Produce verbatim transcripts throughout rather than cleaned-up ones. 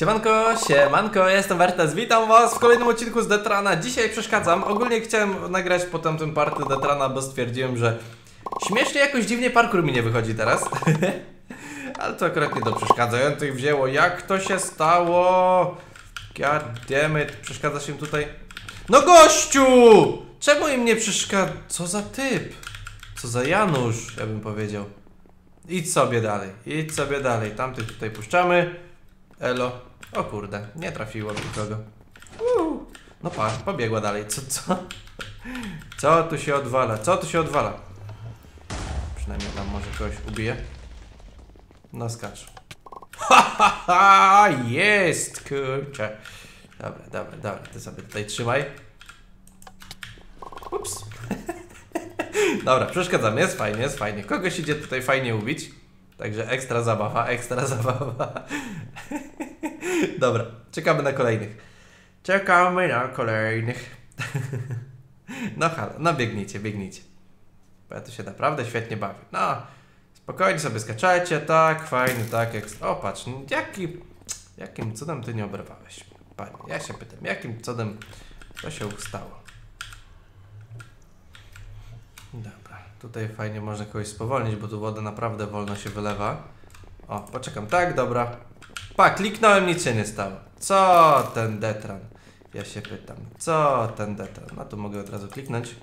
Siemanko, siemanko, jestem Vertez, witam was w kolejnym odcinku z Detrana. Dzisiaj przeszkadzam, ogólnie chciałem nagrać po tamtym party Detrana, bo stwierdziłem, że śmiesznie jakoś dziwnie parkour mi nie wychodzi teraz. Ale to akurat nie do przeszkadzających wzięło, jak to się stało? God damn it, przeszkadzasz im tutaj? No gościu! Czemu im nie przeszkadza? Co za typ? Co za Janusz, ja bym powiedział. Idź sobie dalej, idź sobie dalej, tamtych tutaj puszczamy. Elo, o kurde, nie trafiło nikogo. Uuu. No pa, pobiegła dalej, co, co? Co tu się odwala, co tu się odwala? Przynajmniej tam może kogoś ubije. No skacz. Ha, ha, ha, jest, kurczę. Dobra, dobra, dobra, ty sobie tutaj trzymaj. Ups. Dobra, przeszkadzam, jest fajnie, jest fajnie. Kogoś idzie tutaj fajnie ubić. Także ekstra zabawa, ekstra zabawa. Dobra, czekamy na kolejnych. Czekamy na kolejnych. No halo, no biegnijcie, biegnijcie. Bo ja tu się naprawdę świetnie bawię. No, spokojnie sobie skaczajcie, tak, fajnie, tak, ekstra. O patrz, jaki, jakim cudem ty nie oberwałeś? Panie, ja się pytam, jakim cudem to się stało? Dobra, tutaj fajnie można kogoś spowolnić, bo tu woda naprawdę wolno się wylewa. O, poczekam, tak, dobra. Pa, kliknąłem, nic się nie stało. Co ten Detran? Ja się pytam, co ten Detran? No tu mogę od razu kliknąć.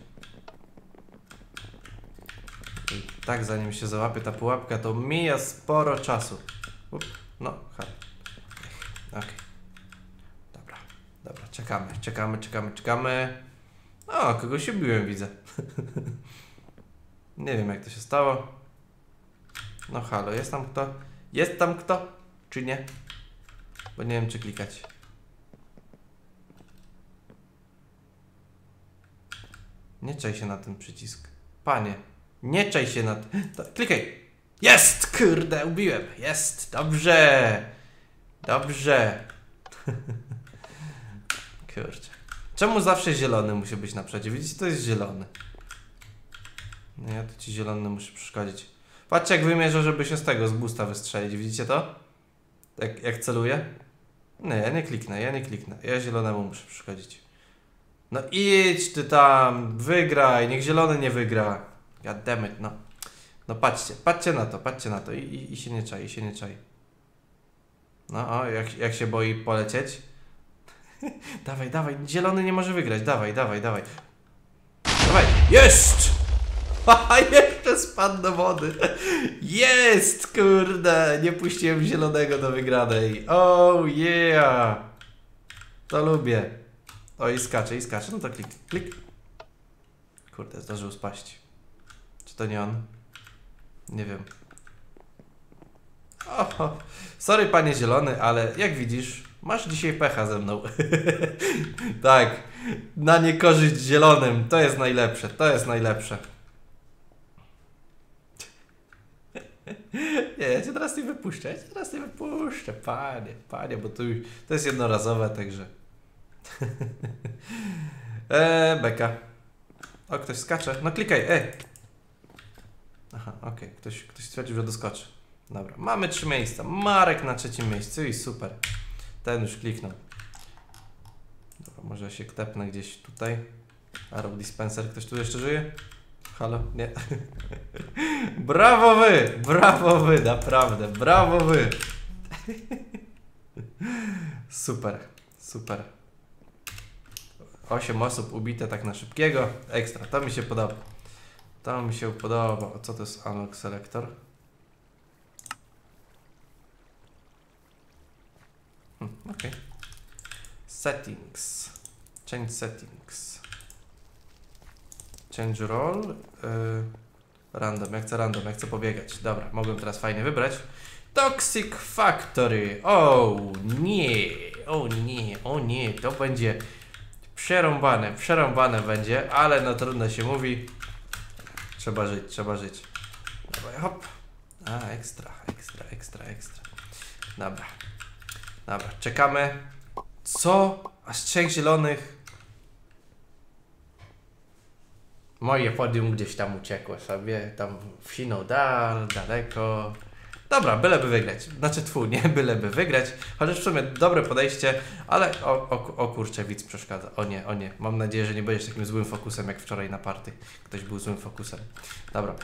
I tak, zanim się załapie ta pułapka, to mija sporo czasu. Up, no, hej. Okej. Okay. Dobra, dobra, czekamy, czekamy, czekamy, czekamy. O, kogoś ubiłem, widzę. Nie wiem, jak to się stało. No halo, jest tam kto? Jest tam kto? Czy nie? Bo nie wiem, czy klikać. Nie czaj się na ten przycisk. Panie, nie czaj się na ten... Klikaj! Jest! Kurde, ubiłem! Jest! Dobrze! Dobrze! Kurczę. Czemu zawsze zielony musi być na przodzie? Widzicie, to jest zielony. No ja to ci zielony muszę przeszkodzić. Patrzcie, jak wymierzę, żeby się z tego, z boosta wystrzelić. Widzicie to? Jak, jak celuję? Nie, ja nie kliknę, ja nie kliknę. Ja zielonemu muszę przeszkodzić. No idź ty tam, wygraj, niech zielony nie wygra. God damn it, no. No patrzcie, patrzcie na to, patrzcie na to i, i, i się nie czai, i się nie czai. No o, jak, jak się boi polecieć. Dawaj, dawaj, zielony nie może wygrać, dawaj, dawaj, dawaj. Dawaj, jest! Haha, jeszcze spadł do wody. Jest, kurde. Nie puściłem zielonego do wygranej. Oh yeah. To lubię. O i skacze, i skacze. No to klik, klik. Kurde, zdążył spaść. Czy to nie on? Nie wiem. Oho. Sorry, panie zielony, ale jak widzisz, masz dzisiaj pecha ze mną. Tak. Na niekorzyść zielonym. To jest najlepsze, to jest najlepsze. Nie, ja cię teraz nie wypuszczę, ja cię teraz nie wypuszczę, panie, panie, bo to, już, to jest jednorazowe, także... Eee, beka. O, ktoś skacze, no klikaj, ej! Aha, okej, okay. ktoś, ktoś stwierdził, że doskoczy. Dobra, mamy trzy miejsca, Marek na trzecim miejscu i super. Ten już kliknął. Dobra, może się ktepnę gdzieś tutaj. Arrow dispenser, ktoś tu jeszcze żyje? Halo? Nie. Brawo wy! Brawo wy! Naprawdę! Brawo wy! Super. Super. osiem osób ubite tak na szybkiego. Ekstra. To mi się podoba. To mi się podoba. Co to jest unlock selector? Hmm, ok. Settings. Change settings. Change roll, yy, random, ja chcę random, ja chcę pobiegać. Dobra, mogłem teraz fajnie wybrać. Toxic Factory, o nie, o nie, o nie, to będzie przerąbane, przerąbane będzie, ale no trudno się mówi. Trzeba żyć, trzeba żyć. Dobra, hop, a ekstra, ekstra, ekstra, ekstra. Dobra, dobra, czekamy. Co? Aż trzech zielonych. Moje podium gdzieś tam uciekło sobie, tam w Sinodal, daleko. Dobra, byleby wygrać. Znaczy twór, nie? Byleby wygrać. Chociaż w sumie dobre podejście, ale o, o, o kurczę, widz przeszkadza. O nie, o nie. Mam nadzieję, że nie będziesz takim złym fokusem jak wczoraj na party. Ktoś był złym fokusem. Dobra.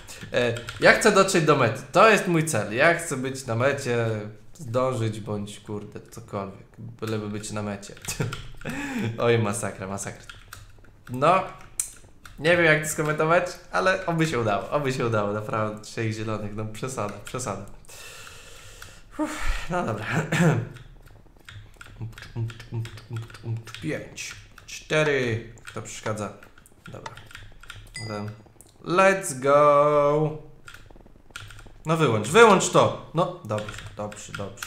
Ja chcę dotrzeć do mety. To jest mój cel. Ja chcę być na mecie, zdążyć bądź kurde, cokolwiek. Byleby być na mecie. Oj, masakra, masakra. No... Nie wiem jak to skomentować, ale oby się udało, oby się udało, naprawdę trzech zielonych, no przesada, przesada. Uff, no dobra. Pięć, cztery, to przeszkadza. Dobra. Let's go. No wyłącz, wyłącz to. No dobrze, dobrze, dobrze.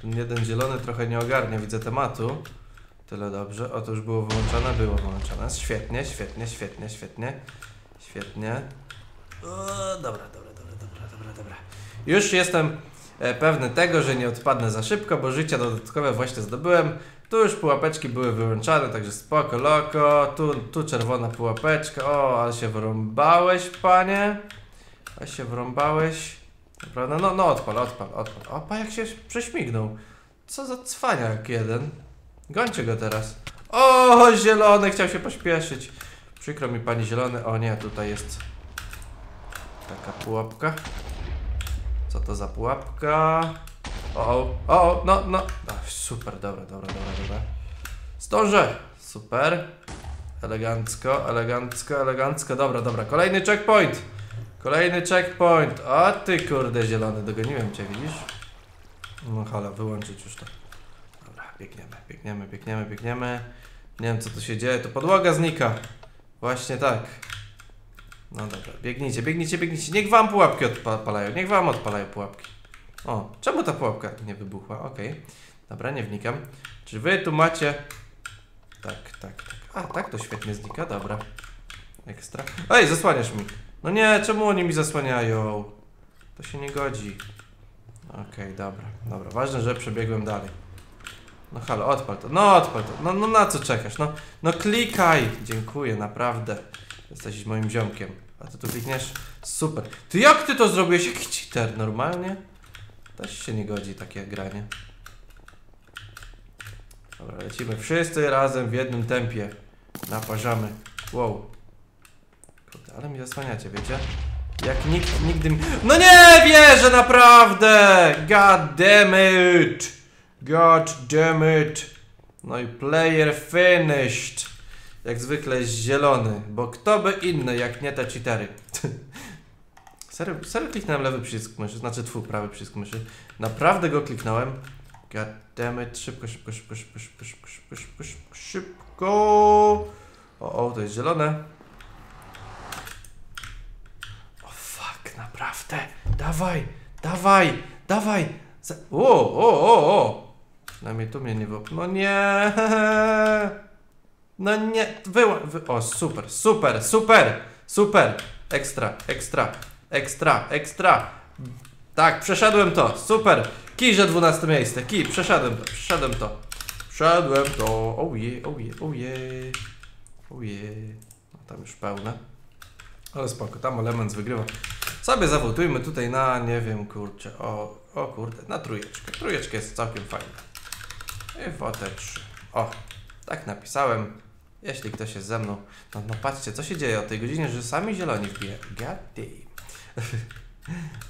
Ten jeden zielony trochę nie ogarnia, widzę tematu. Tyle dobrze. O, to już było wyłączone, było wyłączone. Świetnie, świetnie, świetnie, świetnie. Świetnie. O, dobra, dobra, dobra, dobra, dobra, dobra. Już jestem pewny tego, że nie odpadnę za szybko, bo życia dodatkowe właśnie zdobyłem. Tu już pułapeczki były wyłączane, także spoko, loko. Tu, tu czerwona pułapeczka. O, ale się wyrąbałeś, panie. A się wyrąbałeś. Prawda? No, no, odpal, odpal, odpal. Opa, jak się prześmignął. Co za cwaniak jeden. Gońcie go teraz. O, zielony chciał się pośpieszyć. Przykro mi, pani zielony. O nie, tutaj jest taka pułapka. Co to za pułapka? O, o, no, no. Ach, super, dobra, dobra, dobra, dobra. Zdążę. Super. Elegancko, elegancko, elegancko. Dobra, dobra, kolejny checkpoint. Kolejny checkpoint. O ty kurde, zielony, dogoniłem cię, widzisz? No halo, wyłączyć już to. Biegniemy, biegniemy, biegniemy, biegniemy. Nie wiem co tu się dzieje, to podłoga znika. Właśnie tak. No dobra, biegnijcie, biegnijcie, biegnijcie. Niech wam pułapki odpalają, niech wam odpalają pułapki. O, czemu ta pułapka nie wybuchła? Okej, okay. Dobra, nie wnikam. Czy wy tu macie... Tak, tak, tak. A, tak to świetnie znika, dobra. Ekstra. Ej, zasłaniasz mi. No nie, czemu oni mi zasłaniają? To się nie godzi. Okej, okay, dobra, dobra. Ważne, że przebiegłem dalej. No halo, odpal to, no odpal to, no, no na co czekasz, no, no klikaj, dziękuję, naprawdę, jesteś moim ziomkiem, a ty tu klikniesz, super, ty jak ty to zrobiłeś, jaki cheater, normalnie, też się nie godzi takie granie. Dobra, lecimy wszyscy razem w jednym tempie, naparzamy, wow, kurde, ale mi zasłaniacie, wiecie? Jak nikt, nigdy mi, no nie wierzę, naprawdę, god damn it. God damn it. No i player finished. Jak zwykle zielony. Bo kto by inny jak nie te cheatery. Serio, serio kliknąłem lewy przycisk myszy. Znaczy twój prawy przycisk myszy. Naprawdę go kliknąłem. God damn it. Szybko, szybko, szybko, szybko, szybko, szybko, szybko, szybko, szybko. O, o, to jest zielone. O fuck, naprawdę. Dawaj, dawaj, dawaj. O, o, o, o. Przynajmniej tu mnie nie było. No nie. No nie. Wyła... Wy... O, super, super, super, super. Ekstra, ekstra, ekstra, ekstra. Tak, przeszedłem to. Super. Kij, że dwunaste miejsce. Kij, przeszedłem to, przeszedłem to. Przeszedłem to. Oje, oje, oje. Oje. No tam już pełne. Ale spoko, tam element wygrywa. Sobie zawodujmy tutaj na, nie wiem, kurczę, o, o kurde, na trójeczkę. Trójeczka jest całkiem fajna. I w O T trzy. O, tak napisałem. Jeśli ktoś jest ze mną. No, no patrzcie, co się dzieje o tej godzinie, że sami zieloni wbijają. Gaddy.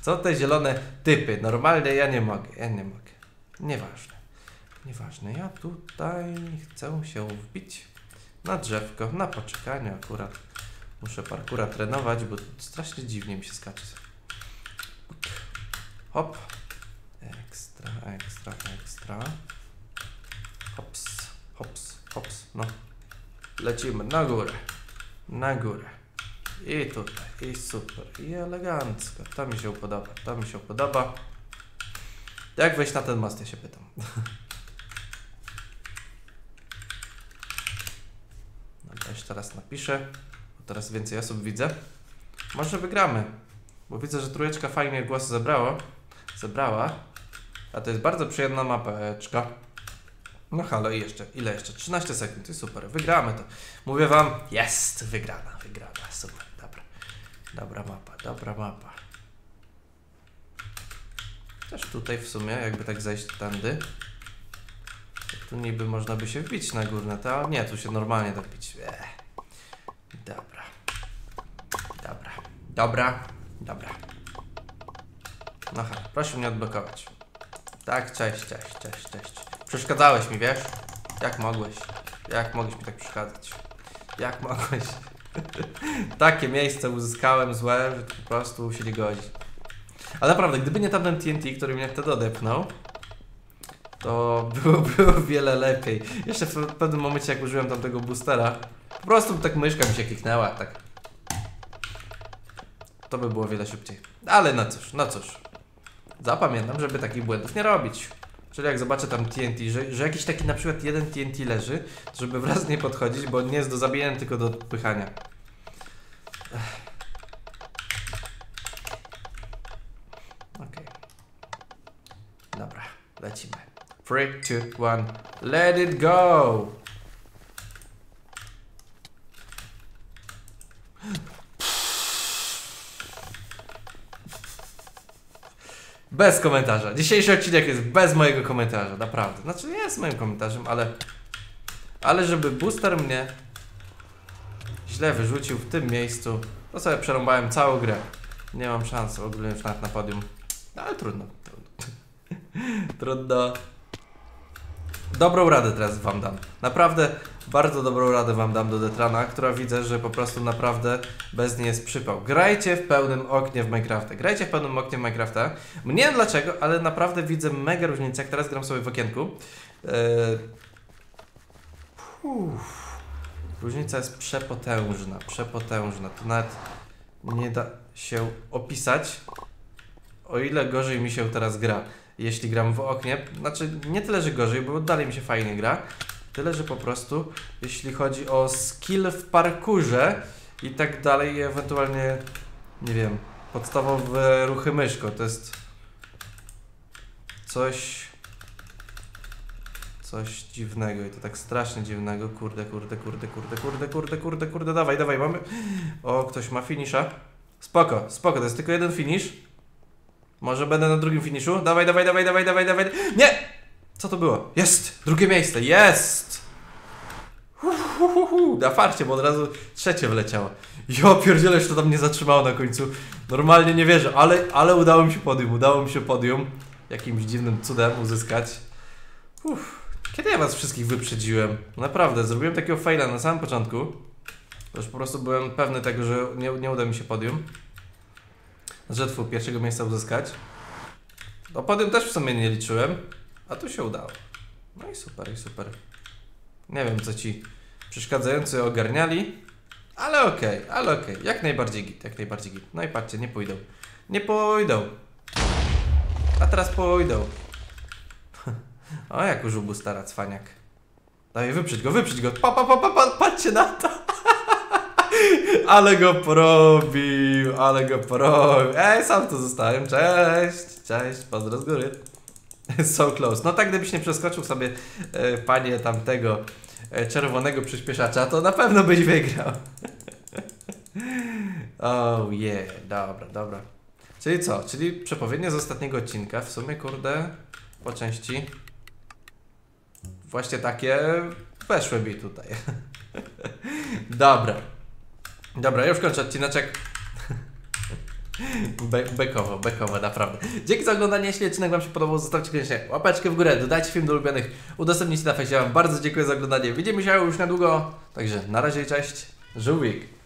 Co te zielone typy? Normalnie ja nie mogę, ja nie mogę. Nieważne. Nieważne, ja tutaj chcę się wbić na drzewko, na poczekanie akurat. Muszę parkura trenować, bo strasznie dziwnie mi się skacze. Hop. Ekstra, ekstra, ekstra. Hops, hops, hops. No. Lecimy na górę. Na górę. I tutaj. I super. I elegancko. To mi się podoba. To mi się podoba. Jak wejść na ten most, ja się pytam. No, jeszcze teraz napiszę. Teraz więcej osób widzę. Może wygramy. Bo widzę, że trójeczka fajnie głosy zebrało. Zebrała. A to jest bardzo przyjemna mapeczka. No halo i jeszcze. Ile jeszcze? trzynaście sekund i super. Wygramy to. Mówię wam. Jest! Wygrana. Wygrana. Super. Dobra. Dobra mapa. Dobra mapa. Też tutaj w sumie, jakby tak zejść tędy. Tu niby można by się wbić na górne, to ale nie, tu się normalnie da wbić. Eee. Dobra. Dobra. Dobra. Dobra. No ha, proszę mnie odblokować. Tak, cześć, cześć, cześć, cześć. Przeszkadzałeś mi, wiesz? Jak mogłeś? Jak mogłeś mi tak przeszkadzać? Jak mogłeś? Takie miejsce uzyskałem złe, że po prostu się nie godzi. Ale naprawdę, gdyby nie tamten T N T, który mnie wtedy odepnął, to było, było wiele lepiej. Jeszcze w pewnym momencie, jak użyłem tamtego boostera, po prostu tak myszka mi się kliknęła, tak. To by było wiele szybciej. Ale no cóż, no cóż. Zapamiętam, żeby takich błędów nie robić. Czyli jak zobaczę tam T N T, że, że jakiś taki na przykład jeden T N T leży, to żeby wraz nie podchodzić, bo nie jest do zabijania, tylko do odpychania. Okej. Okay. Dobra, lecimy. three, two, one. Let it go! Bez komentarza. Dzisiejszy odcinek jest bez mojego komentarza, naprawdę. Znaczy nie jest moim komentarzem, ale... Ale żeby booster mnie źle wyrzucił w tym miejscu, to sobie przerąbałem całą grę. Nie mam szans w ogóle już nawet na podium. No, ale trudno. Trudno. Trudno. Dobrą radę teraz wam dam. Naprawdę bardzo dobrą radę wam dam do Detrana, która widzę, że po prostu naprawdę bez niej jest przypał. Grajcie w pełnym oknie w Minecrafta. Grajcie w pełnym oknie w Minecrafta. Nie wiem dlaczego, ale naprawdę widzę mega różnicę, jak teraz gram sobie w okienku. Yy... Różnica jest przepotężna, przepotężna. To nawet nie da się opisać, o ile gorzej mi się teraz gra. Jeśli gram w oknie, znaczy nie tyle, że gorzej, bo dalej mi się fajnie gra, tyle, że po prostu jeśli chodzi o skill w parkurze i tak dalej, i ewentualnie, nie wiem, podstawowe ruchy myszką, to jest coś, coś dziwnego i to tak strasznie dziwnego, kurde, kurde, kurde, kurde, kurde, kurde, kurde, kurde, dawaj, dawaj, mamy, o, ktoś ma finisza, spoko, spoko, to jest tylko jeden finish. Może będę na drugim finiszu? Dawaj, dawaj, dawaj, dawaj, dawaj, dawaj. Nie! Co to było? Jest! Drugie miejsce, jest! Uhuhuhu, na farcie, bo od razu trzecie wleciało. Jo, pierdziele, że to tam nie zatrzymało na końcu. Normalnie nie wierzę, ale, ale udało mi się podium, udało mi się podium. Jakimś dziwnym cudem uzyskać. Uff, kiedy ja was wszystkich wyprzedziłem? Naprawdę, zrobiłem takiego faila na samym początku. Już po prostu byłem pewny tego, że nie, nie uda mi się podium. Rzetwu pierwszego miejsca uzyskać. No podium też w sumie nie liczyłem, a tu się udało. No i super, i super. Nie wiem, co ci przeszkadzający ogarniali, ale okej, okay, ale okej. Okay. Jak najbardziej git, jak najbardziej git. No i patrzcie, nie pójdą. Nie pójdą. A teraz pójdą. O, jak użył boostera, cwaniak. Daj, wyprzeć go, wyprzeć go. Pa, pa, pa, pa, pa, patrzcie na to. Ale go porobił, ale go porobił. Ej, sam tu zostałem, cześć, cześć, pozdro z góry. So close. No tak, gdybyś nie przeskoczył sobie, e, panie, tamtego e, czerwonego przyspieszacza, to na pewno byś wygrał. Oh yeah, dobra, dobra. Czyli co, czyli przepowiednia z ostatniego odcinka, w sumie, kurde, po części właśnie takie weszły mi tutaj. Dobra. Dobra, już kończę odcineczek. Be bekowo, bekowo, naprawdę. Dzięki za oglądanie, jeśli odcinek wam się podobał, zostawcie koniecznie łapeczkę w górę, dodajcie film do ulubionych, udostępnijcie na fejsie. Ja wam bardzo dziękuję za oglądanie, widzimy się już niedługo, także na razie, cześć, żółwik.